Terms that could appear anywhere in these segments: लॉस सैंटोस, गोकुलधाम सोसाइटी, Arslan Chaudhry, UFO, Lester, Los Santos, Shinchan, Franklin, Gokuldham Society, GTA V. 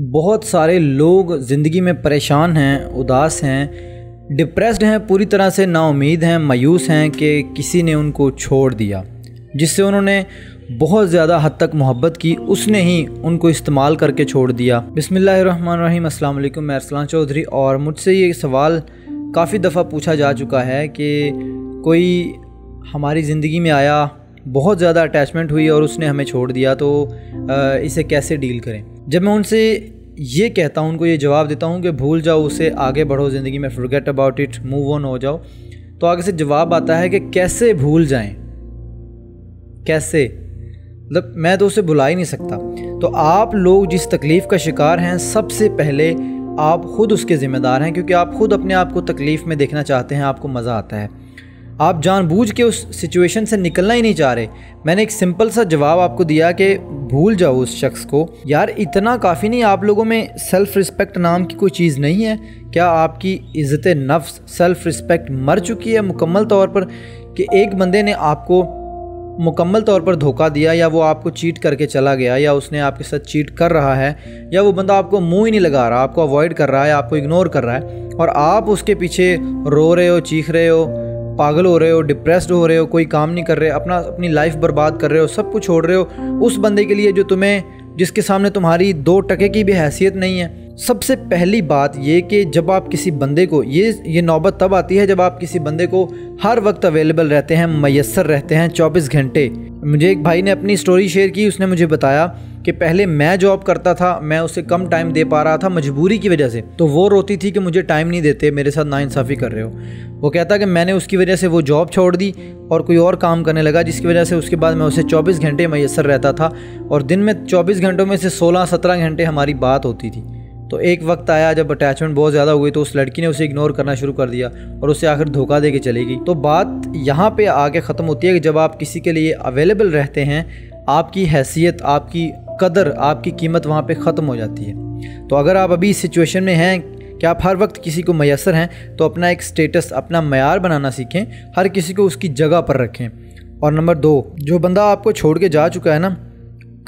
बहुत सारे लोग ज़िंदगी में परेशान हैं, उदास हैं, डिप्रेस्ड हैं, पूरी तरह से नाउमीद हैं, मायूस हैं कि किसी ने उनको छोड़ दिया, जिससे उन्होंने बहुत ज़्यादा हद तक मोहब्बत की, उसने ही उनको इस्तेमाल करके छोड़ दिया। बिस्मिल्लाहिर्रहमानिर्रहीम, अस्सलाम वालेकुम। मैं अरसलान चौधरी और मुझसे ये सवाल काफ़ी दफ़ा पूछा जा चुका है कि कोई हमारी ज़िंदगी में आया, बहुत ज़्यादा अटैचमेंट हुई और उसने हमें छोड़ दिया, तो इसे कैसे डील करें। जब मैं उनसे ये कहता हूँ, उनको ये जवाब देता हूँ कि भूल जाओ उसे, आगे बढ़ो ज़िंदगी में, forget about it, move on हो जाओ, तो आगे से जवाब आता है कि कैसे भूल जाएं, कैसे, मतलब मैं तो उसे भुला ही नहीं सकता। तो आप लोग जिस तकलीफ़ का शिकार हैं, सबसे पहले आप ख़ुद उसके ज़िम्मेदार हैं, क्योंकि आप ख़ुद अपने आप को तकलीफ़ में देखना चाहते हैं, आपको मज़ा आता है, आप जानबूझ के उस सिचुएशन से निकलना ही नहीं चाह रहे। मैंने एक सिंपल सा जवाब आपको दिया कि भूल जाओ उस शख्स को। यार इतना काफ़ी नहीं, आप लोगों में सेल्फ़ रिस्पेक्ट नाम की कोई चीज़ नहीं है क्या? आपकी इज़्ज़त नफ्स, सेल्फ़ रिस्पेक्ट मर चुकी है मुकम्मल तौर पर, कि एक बंदे ने आपको मुकम्मल तौर पर धोखा दिया, या वो आपको चीट करके चला गया, या उसने आपके साथ चीट कर रहा है, या वो बंदा आपको मुंह ही नहीं लगा रहा, आपको अवॉइड कर रहा है, आपको इग्नोर कर रहा है, और आप उसके पीछे रो रहे हो, चीख रहे हो, पागल हो रहे हो, डिप्रेस्ड हो रहे हो, कोई काम नहीं कर रहे, अपना अपनी लाइफ बर्बाद कर रहे हो, सब कुछ छोड़ रहे हो उस बंदे के लिए जो तुम्हें, जिसके सामने तुम्हारी 2 टके की भी हैसियत नहीं है। सबसे पहली बात ये कि जब आप किसी बंदे को ये नौबत तब आती है जब आप किसी बंदे को हर वक्त अवेलेबल रहते हैं, मयसर रहते हैं 24 घंटे। मुझे एक भाई ने अपनी स्टोरी शेयर की, उसने मुझे बताया कि पहले मैं जॉब करता था, मैं उसे कम टाइम दे पा रहा था मजबूरी की वजह से, तो वो रोती थी कि मुझे टाइम नहीं देते, मेरे साथ नाइंसाफ़ी कर रहे हो। वो कहता कि मैंने उसकी वजह से वो जॉब छोड़ दी और कोई और काम करने लगा, जिसकी वजह से उसके बाद मैं उसे 24 घंटे मयसर रहता था, और दिन में 24 घंटों में से 16-17 घंटे हमारी बात होती थी। तो एक वक्त आया जब अटैचमेंट बहुत ज़्यादा हो गई, तो उस लड़की ने उसे इग्नोर करना शुरू कर दिया और उसे आखिर धोखा दे के चली गई। तो बात यहाँ पे आके ख़त्म होती है कि जब आप किसी के लिए अवेलेबल रहते हैं, आपकी हैसियत, आपकी कदर, आपकी कीमत वहाँ पे ख़त्म हो जाती है। तो अगर आप अभी इस सिचुएशन में हैं कि आप हर वक्त किसी को मयसर हैं, तो अपना एक स्टेटस, अपना मयार बनाना सीखें, हर किसी को उसकी जगह पर रखें। और नंबर 2, जो बंदा आपको छोड़ के जा चुका है ना,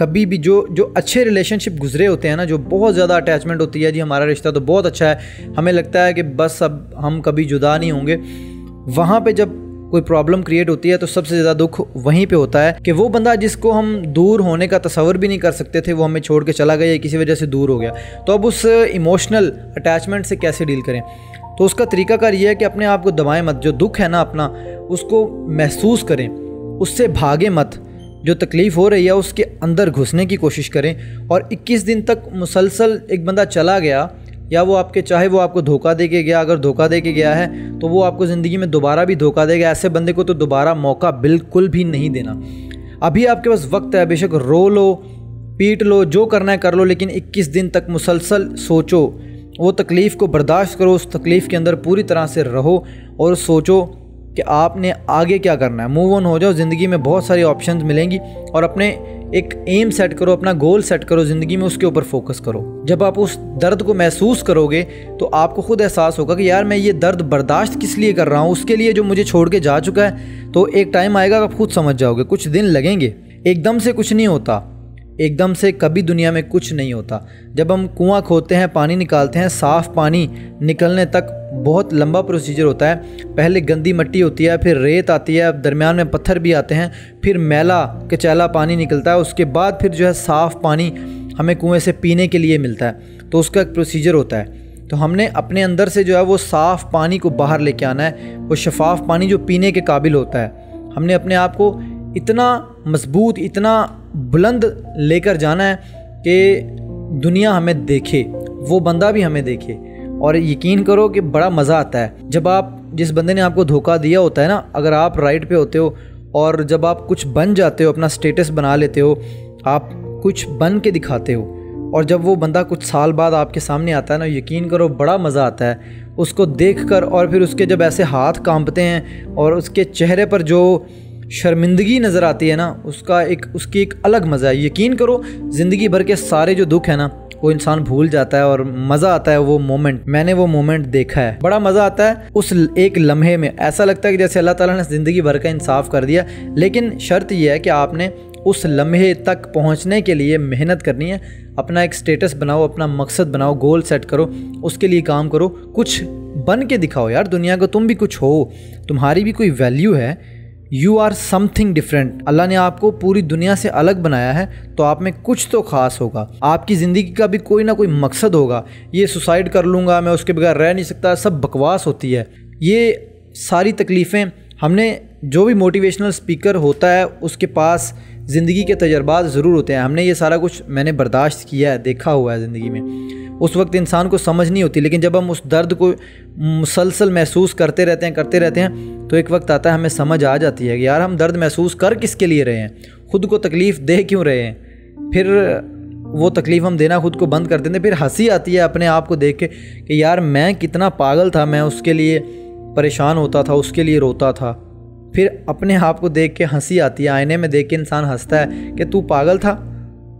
कभी भी जो अच्छे रिलेशनशिप गुजरे होते हैं ना, जो बहुत ज़्यादा अटैचमेंट होती है, जी हमारा रिश्ता तो बहुत अच्छा है, हमें लगता है कि बस अब हम कभी जुदा नहीं होंगे, वहाँ पे जब कोई प्रॉब्लम क्रिएट होती है तो सबसे ज़्यादा दुख वहीं पे होता है कि वो बंदा जिसको हम दूर होने का तसव्वुर भी नहीं कर सकते थे, वो हमें छोड़ के चला गया या किसी वजह से दूर हो गया। तो अब उस इमोशनल अटैचमेंट से कैसे डील करें, तो उसका तरीकाकार ये है कि अपने आप को दबाएं मत, जो दुख है ना अपना, उसको महसूस करें, उससे भागे मत, जो तकलीफ़ हो रही है उसके अंदर घुसने की कोशिश करें। और 21 दिन तक मुसलसल एक बंदा चला गया, या वो आपके, चाहे वो आपको धोखा दे के गया, अगर धोखा दे के गया है तो वो आपको ज़िंदगी में दोबारा भी धोखा देगा, ऐसे बंदे को तो दोबारा मौका बिल्कुल भी नहीं देना। अभी आपके पास वक्त है, बेशक रो लो, पीट लो, जो करना है कर लो, लेकिन 21 दिन तक मुसलसल सोचो, वो तकलीफ़ को बर्दाश्त करो, उस तकलीफ़ के अंदर पूरी तरह से रहो और सोचो कि आपने आगे क्या करना है। मूव ऑन हो जाओ, ज़िंदगी में बहुत सारी ऑप्शंस मिलेंगी, और अपने एक एम सेट करो, अपना गोल सेट करो ज़िंदगी में, उसके ऊपर फोकस करो। जब आप उस दर्द को महसूस करोगे तो आपको ख़ुद एहसास होगा कि यार मैं ये दर्द बर्दाश्त किस लिए कर रहा हूँ, उसके लिए जो मुझे छोड़ के जा चुका है। तो एक टाइम आएगा आप खुद समझ जाओगे, कुछ दिन लगेंगे, एकदम से कुछ नहीं होता, एकदम से कभी दुनिया में कुछ नहीं होता। जब हम कुआं खोदते हैं, पानी निकालते हैं, साफ़ पानी निकलने तक बहुत लंबा प्रोसीजर होता है, पहले गंदी मिट्टी होती है, फिर रेत आती है, दरमियान में पत्थर भी आते हैं, फिर मैला कचैला पानी निकलता है, उसके बाद फिर जो है साफ़ पानी हमें कुएं से पीने के लिए मिलता है, तो उसका एक प्रोसीजर होता है। तो हमने अपने अंदर से जो है वो साफ़ पानी को बाहर लेके आना है, वो शफाफ पानी जो पीने के काबिल होता है। हमने अपने आप को इतना मजबूत, इतना बुलंद लेकर जाना है कि दुनिया हमें देखे, वो बंदा भी हमें देखे। और यकीन करो कि बड़ा मज़ा आता है जब आप, जिस बंदे ने आपको धोखा दिया होता है ना, अगर आप राइट पे होते हो और जब आप कुछ बन जाते हो, अपना स्टेटस बना लेते हो, आप कुछ बन के दिखाते हो, और जब वो बंदा कुछ साल बाद आपके सामने आता है ना, यकीन करो बड़ा मज़ा आता है उसको देख कर। और फिर उसके जब ऐसे हाथ कांपते हैं और उसके चेहरे पर जो शर्मिंदगी नज़र आती है ना, उसकी एक अलग मज़ा है। यकीन करो ज़िंदगी भर के सारे जो दुख है ना, वो इंसान भूल जाता है और मज़ा आता है वो मोमेंट। मैंने वो मोमेंट देखा है, बड़ा मज़ा आता है उस एक लम्हे में, ऐसा लगता है कि जैसे अल्लाह ताला ने ज़िंदगी भर का इंसाफ कर दिया। लेकिन शर्त यह है कि आपने उस लम्हे तक पहुंचने के लिए मेहनत करनी है। अपना एक स्टेटस बनाओ, अपना मकसद बनाओ, गोल सेट करो, उसके लिए काम करो, कुछ बन के दिखाओ यार दुनिया को, तुम भी कुछ हो, तुम्हारी भी कोई वैल्यू है। You are something different. अल्लाह ने आपको पूरी दुनिया से अलग बनाया है तो आप में कुछ तो ख़ास होगा। आपकी ज़िंदगी का भी कोई ना कोई मकसद होगा। ये सुसाइड कर लूँगा, मैं उसके बगैर रह नहीं सकता, सब बकवास होती है। ये सारी तकलीफ़ें हमने, जो भी मोटिवेशनल स्पीकर होता है उसके पास ज़िंदगी के तजर्बात ज़रूर होते हैं। हमने ये सारा कुछ, मैंने बर्दाश्त किया है, देखा हुआ है ज़िंदगी में। उस वक्त इंसान को समझ नहीं होती, लेकिन जब हम उस दर्द को मुसलसल महसूस करते रहते हैं तो एक वक्त आता है हमें समझ आ जाती है कि यार हम दर्द महसूस कर किसके लिए रहे हैं, ख़ुद को तकलीफ़ दे क्यों रहे हैं। फिर वो तकलीफ़ हम देना खुद को बंद कर देते हैं। फिर हंसी आती है अपने आप को देख के कि यार मैं कितना पागल था, मैं उसके लिए परेशान होता था, उसके लिए रोता था। फिर अपने आप को देख के हंसी आती है, आईने में देख के इंसान हंसता है कि तू पागल था,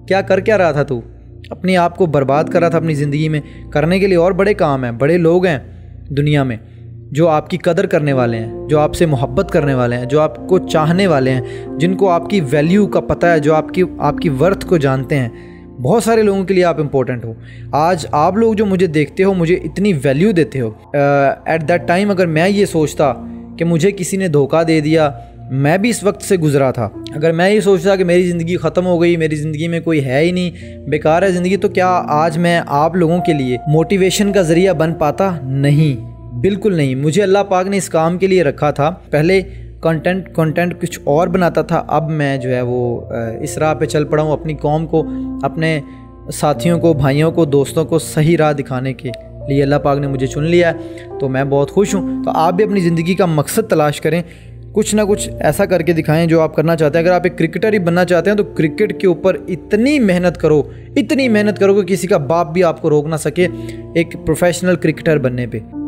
क्या कर क्या रहा था, तू अपने आप को बर्बाद कर रहा था अपनी ज़िंदगी में। करने के लिए और बड़े काम हैं, बड़े लोग हैं दुनिया में जो आपकी कदर करने वाले हैं, जो आपसे मोहब्बत करने वाले हैं, जो आपको चाहने वाले हैं, जिनको आपकी वैल्यू का पता है, जो आपकी वर्थ को जानते हैं। बहुत सारे लोगों के लिए आप इम्पोर्टेंट हो। आज आप लोग जो मुझे देखते हो, मुझे इतनी वैल्यू देते हो। एट दैट टाइम अगर मैं ये सोचता कि मुझे किसी ने धोखा दे दिया, मैं भी इस वक्त से गुज़रा था। अगर मैं ये सोचता कि मेरी ज़िंदगी ख़त्म हो गई, मेरी ज़िंदगी में कोई है ही नहीं, बेकार है ज़िंदगी, तो क्या आज मैं आप लोगों के लिए मोटिवेशन का ज़रिया बन पाता? नहीं, बिल्कुल नहीं। मुझे अल्लाह पाक ने इस काम के लिए रखा था। पहले कंटेंट कुछ और बनाता था, अब मैं जो है वो इस राह पे चल पड़ा हूँ, अपनी कौम को, अपने साथियों को, भाइयों को, दोस्तों को सही राह दिखाने के लिए अल्लाह पाक ने मुझे चुन लिया है, तो मैं बहुत खुश हूँ। तो आप भी अपनी ज़िंदगी का मकसद तलाश करें, कुछ ना कुछ ऐसा करके दिखाएं जो आप करना चाहते हैं। अगर आप एक क्रिकेटर ही बनना चाहते हैं तो क्रिकेट के ऊपर इतनी मेहनत करो कि किसी का बाप भी आपको रोक ना सके एक प्रोफेशनल क्रिकेटर बनने पे।